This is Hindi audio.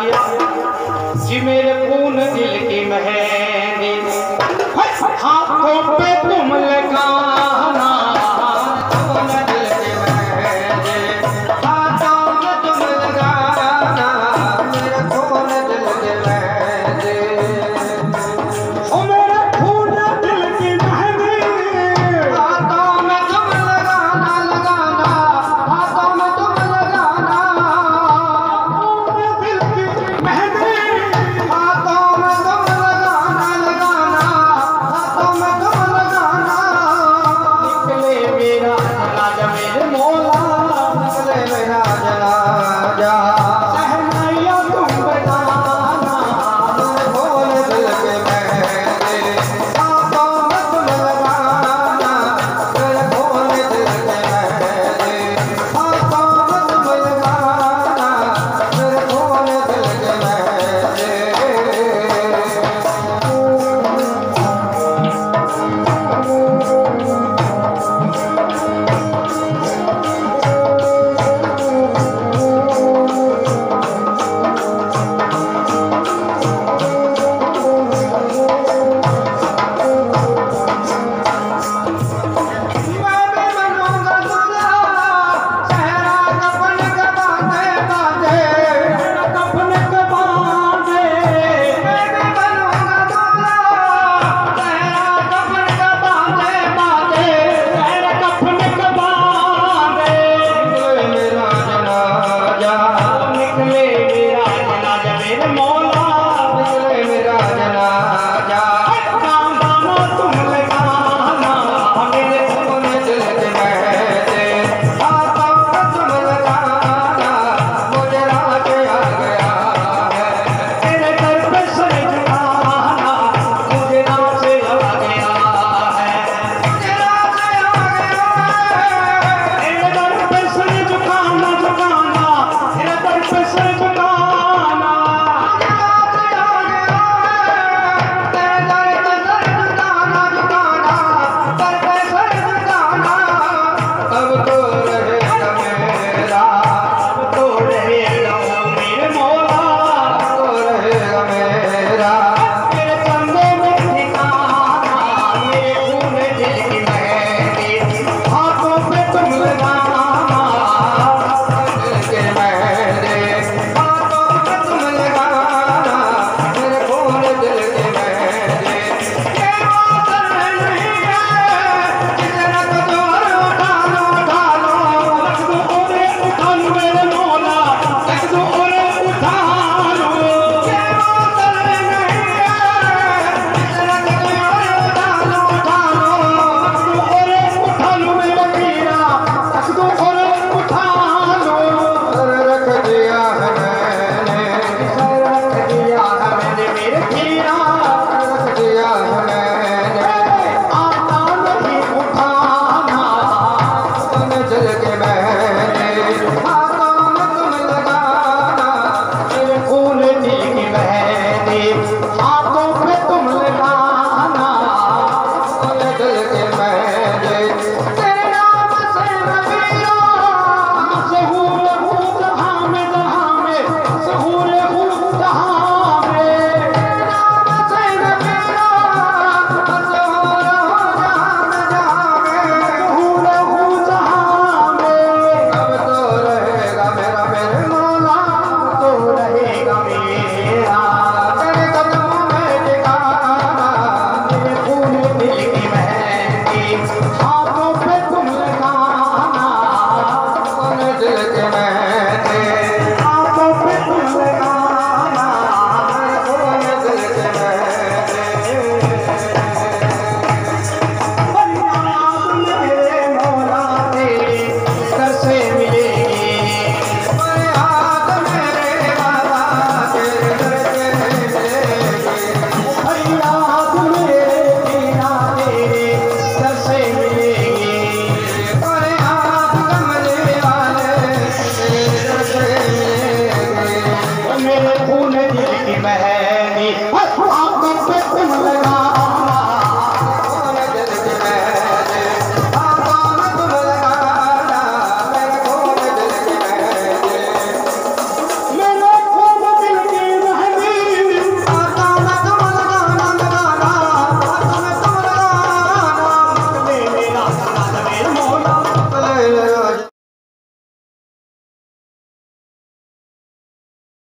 गया जी मेरे खून दिल की महने हाथों पे तुम लगाना Let's go.